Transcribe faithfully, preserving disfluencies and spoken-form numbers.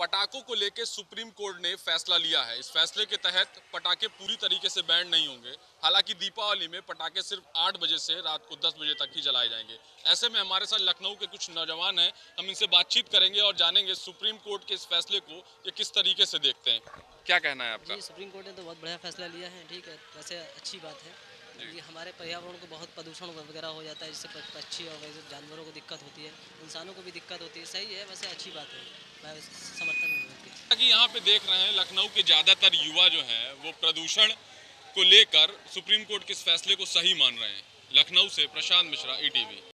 पटाखों को लेकर सुप्रीम कोर्ट ने फैसला लिया है। इस फैसले के तहत पटाखे पूरी तरीके से बैन नहीं होंगे। हालांकि दीपावली में पटाखे सिर्फ आठ बजे से रात को दस बजे तक ही जलाए जाएंगे। ऐसे में हमारे साथ लखनऊ के कुछ नौजवान हैं, हम इनसे बातचीत करेंगे और जानेंगे सुप्रीम कोर्ट के इस फैसले को ये किस तरीके से देखते हैं। क्या कहना है आपका? सुप्रीम कोर्ट ने तो बहुत बढ़िया फैसला लिया है, ठीक है, वैसे अच्छी बात है। क्योंकि हमारे पर्यावरण को बहुत प्रदूषण वगैरह हो जाता है, जिससे पक्षी और जानवरों को दिक्कत होती है, इंसानों को भी दिक्कत होती है। सही है, वैसे अच्छी बात है, मैं समर्थन करता हूं। कि यहाँ पे देख रहे हैं लखनऊ के ज़्यादातर युवा जो हैं वो प्रदूषण को लेकर सुप्रीम कोर्ट के इस फैसले को सही मान रहे हैं। लखनऊ से Prashant Mishra, E T we.